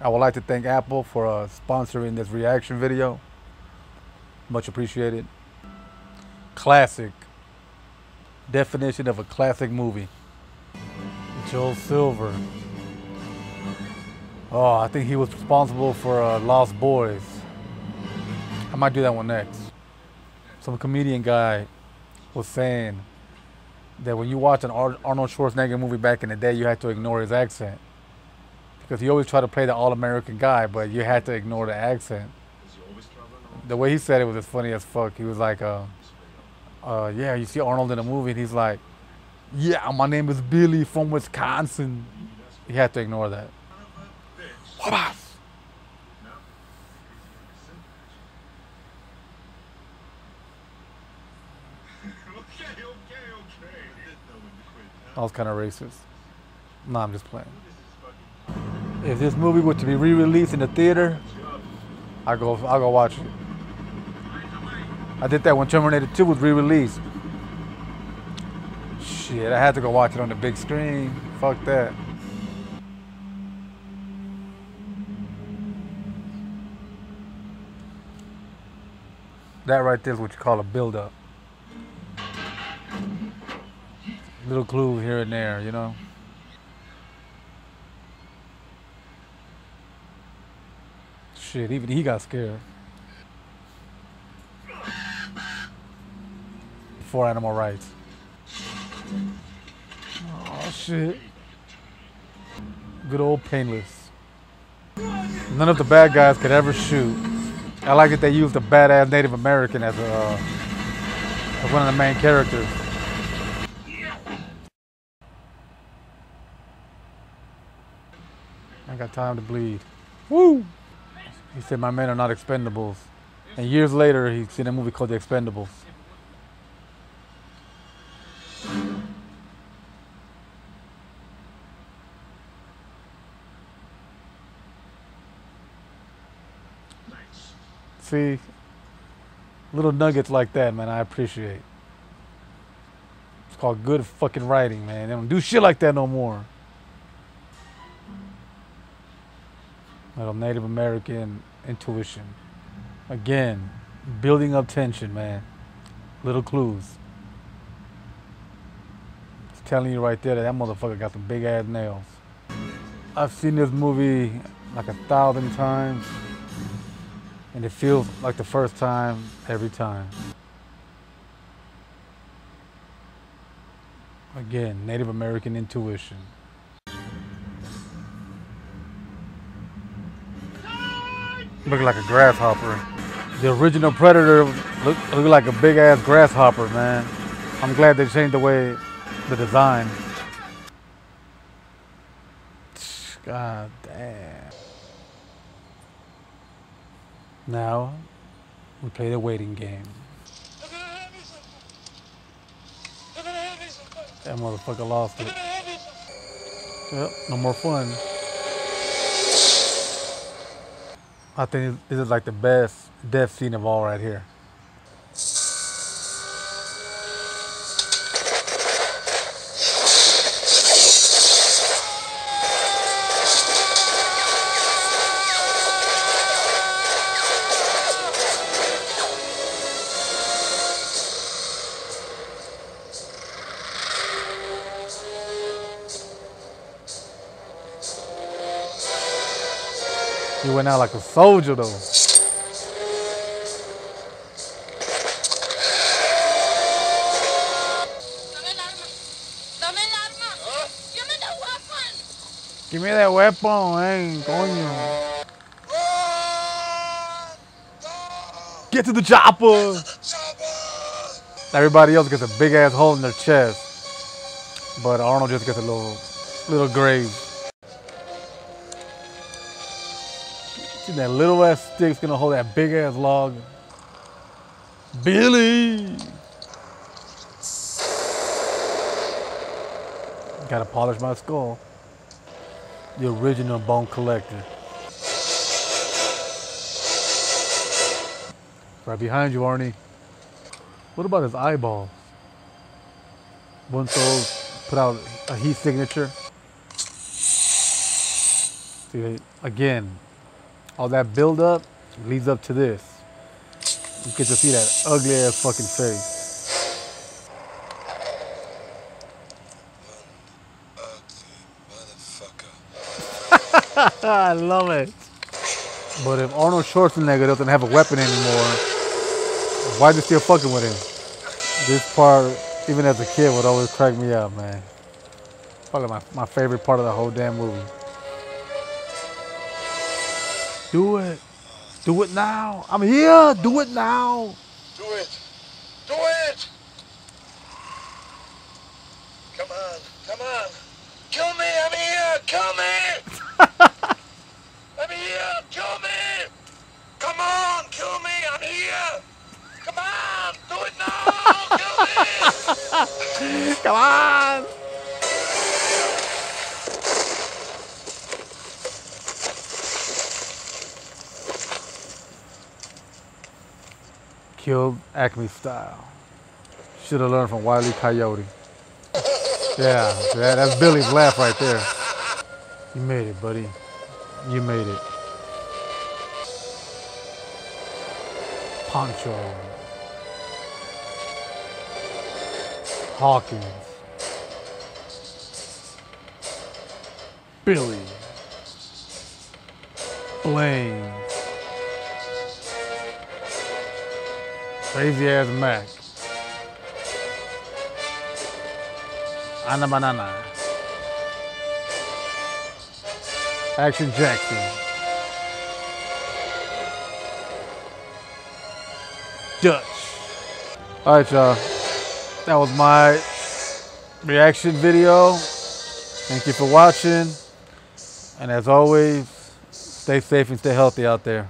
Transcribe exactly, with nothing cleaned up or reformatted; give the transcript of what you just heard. I would like to thank Apple for uh, sponsoring this reaction video. Much appreciated. Classic. Definition of a classic movie. Joel Silver. Oh, I think he was responsible for uh, Lost Boys. I might do that one next. Some comedian guy was saying that when you watch an Ar Arnold Schwarzenegger movie back in the day, you had to ignore his accent. Because he always tried to play the all-American guy, but you had to ignore the accent. The way he said it was as funny as fuck. He was like, uh, uh, yeah, you see Arnold in a movie, and he's like, yeah, my name is Billy from Wisconsin. He had to ignore that. I was kind of racist. No, I'm just playing. If this movie were to be re-released in the theater, I'll go, I'll go watch it. I did that when Terminator two was re-released. Shit, I had to go watch it on the big screen. Fuck that. That right there is what you call a build-up. Little clue here and there, you know? Shit, even he got scared. For animal rights. Oh shit. Good old painless. None of the bad guys could ever shoot. I like that they used a badass Native American as, a, uh, as one of the main characters. I ain't got time to bleed. Woo! He said, my men are not expendables. And years later, he's seen a movie called The Expendables. Nice. See, little nuggets like that, man, I appreciate. It's called good fucking writing, man. They don't do shit like that no more. Little Native American intuition. Again, building up tension, man. Little clues. It's telling you right there that that motherfucker got some big ass nails. I've seen this movie like a thousand times, and it feels like the first time every time. Again, Native American intuition. Look like a grasshopper. The original Predator looked, looked like a big ass grasshopper, man. I'm glad they changed the way, the design. God damn. Now, we play the waiting game. That motherfucker lost it. Yep, no more fun. I think this is like the best death scene of all right here. He went out like a soldier, though. Give me that weapon, eh? Coño. Get to the chopper. Everybody else gets a big ass hole in their chest, but Arnold just gets a little, little grave. That little ass stick's gonna hold that big ass log. Billy! Gotta polish my skull. The original bone collector. Right behind you, Arnie. What about his eyeballs? Once those put out a heat signature. See, again, all that build up leads up to this. You get to see that ugly ass fucking face. I love it. But if Arnold Schwarzenegger doesn't have a weapon anymore, why are you still fucking with him? This part, even as a kid, would always crack me up, man. Probably my, my favorite part of the whole damn movie. Do it. Do it now. I'm here. Do it now. Do it. Do it. Come on. Come on. Kill me. I'm here. Kill me. I'm here, kill me! Come on, kill me, I'm here! Come on, do it now, kill me! Come on! Killed Acme style. Should have learned from Wile E. Coyote. Yeah, that, that's Billy's laugh right there. You made it, buddy. You made it. Poncho Hawkins. Billy Blaine. Crazy ass Mac. Anna Banana. Action Jackson. Dutch. All right, y'all. That was my reaction video. Thank you for watching. And as always, stay safe and stay healthy out there.